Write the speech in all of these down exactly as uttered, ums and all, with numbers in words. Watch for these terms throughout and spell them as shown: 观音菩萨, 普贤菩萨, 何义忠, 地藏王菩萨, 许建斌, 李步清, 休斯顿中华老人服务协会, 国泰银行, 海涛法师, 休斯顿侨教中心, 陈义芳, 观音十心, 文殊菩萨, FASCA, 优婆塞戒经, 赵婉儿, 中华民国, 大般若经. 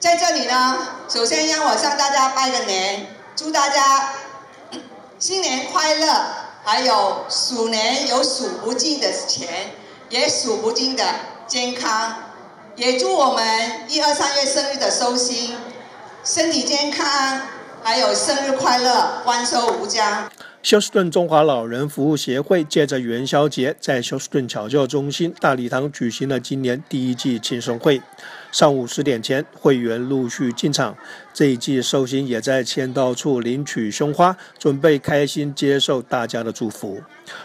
在这里呢，首先让我向大家拜个年，祝大家新年快乐，还有鼠年有数不尽的钱，也数不尽的健康，也祝我们一二三月生日的寿星身体健康，还有生日快乐，万寿无疆。 休斯顿中华老人服务协会借着元宵节，在休斯顿侨教中心大礼堂举行了今年第一季庆生会。上午十点前，会员陆续进场。这一季寿星也在签到处领取胸花，准备开心接受大家的祝福。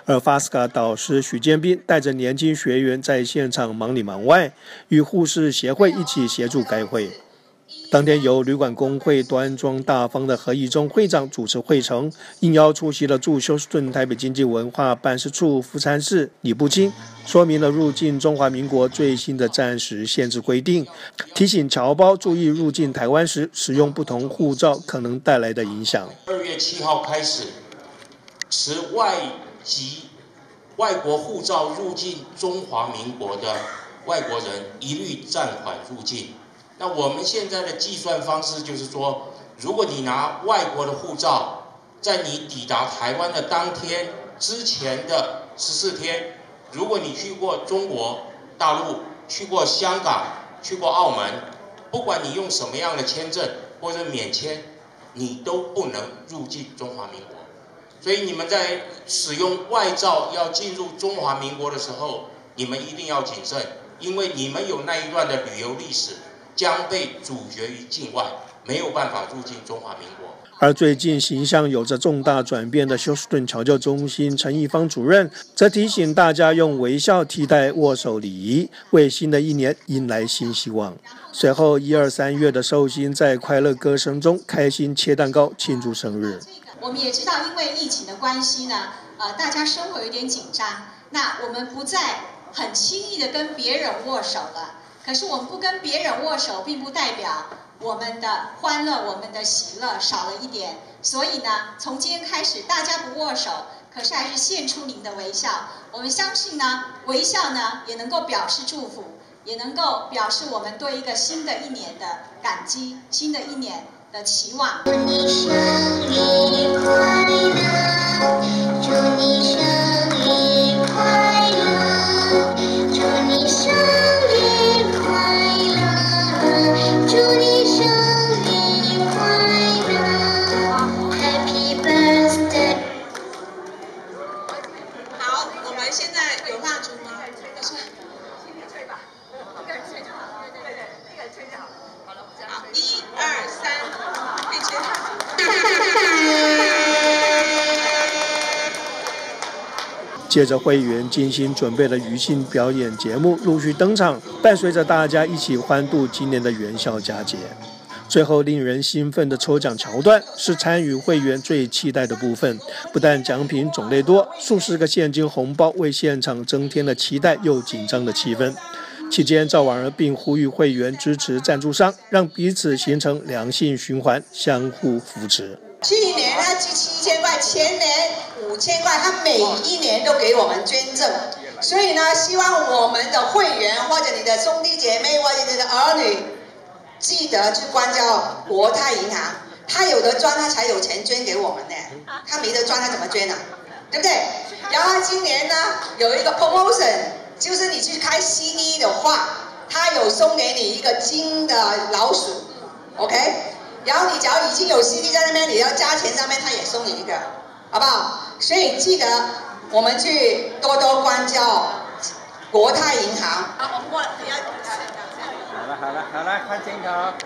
而 F A S C A 导师许建斌带着年轻学员在现场忙里忙外，与护士协会一起协助该会。 当天由旅馆工会端庄大方的何义忠会长主持会程，应邀出席了驻休斯顿台北经济文化办事处副参事李步清，说明了入境中华民国最新的暂时限制规定，提醒侨胞注意入境台湾时使用不同护照可能带来的影响。二月七号开始，持外籍外国护照入境中华民国的外国人，一律暂缓入境。 那我们现在的计算方式就是说，如果你拿外国的护照，在你抵达台湾的当天之前的十四天，如果你去过中国大陆、去过香港、去过澳门，不管你用什么样的签证或者免签，你都不能入境中华民国。所以你们在使用外照要进入中华民国的时候，你们一定要谨慎，因为你们有那一段的旅游历史。 将被阻绝于境外，没有办法入境中华民国。而最近形象有着重大转变的休斯顿侨教中心陈义芳主任，则提醒大家用微笑替代握手礼仪，为新的一年迎来新希望。随后，一二三月的寿星在快乐歌声中开心切蛋糕庆祝生日。我们也知道，因为疫情的关系呢，呃，大家生活有点紧张，那我们不再很轻易的跟别人握手了。 可是我们不跟别人握手，并不代表我们的欢乐、我们的喜乐少了一点。所以呢，从今天开始，大家不握手，可是还是献出您的微笑。我们相信呢，微笑呢也能够表示祝福，也能够表示我们对一个新的一年的感激、新的一年的期望。祝你生日快乐，祝你生日快乐，祝你生日。 借着会员精心准备的余兴表演节目陆续登场，伴随着大家一起欢度今年的元宵佳节。最后，令人兴奋的抽奖桥段是参与会员最期待的部分。不但奖品种类多，数十个现金红包为现场增添了期待又紧张的气氛。期间，赵婉儿并呼吁会员支持赞助商，让彼此形成良性循环，相互扶持。 去年他寄七千块，前年五千块，他每一年都给我们捐赠。所以呢，希望我们的会员或者你的兄弟姐妹或者你的儿女，记得去关照国泰银行，他有的赚他才有钱捐给我们呢，他没得赚他怎么捐啊？对不对？然后今年呢有一个 promotion， 就是你去开 C D 的话，他有送给你一个金的老鼠 ，OK。 然后你只要已经有 C D 在那边，你要加钱上面，他也送你一个，好不好？所以记得我们去多多关照国泰银行。好，我过来，你要。好了好了好了，看镜头。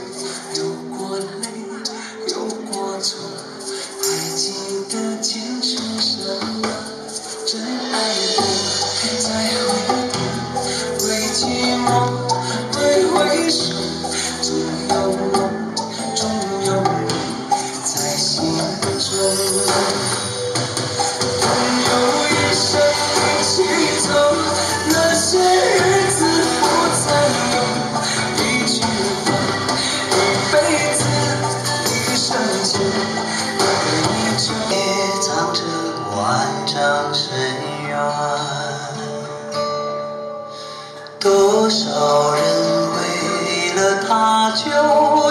把酒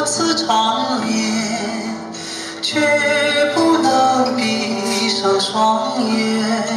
辞长眠，却不能闭上双眼。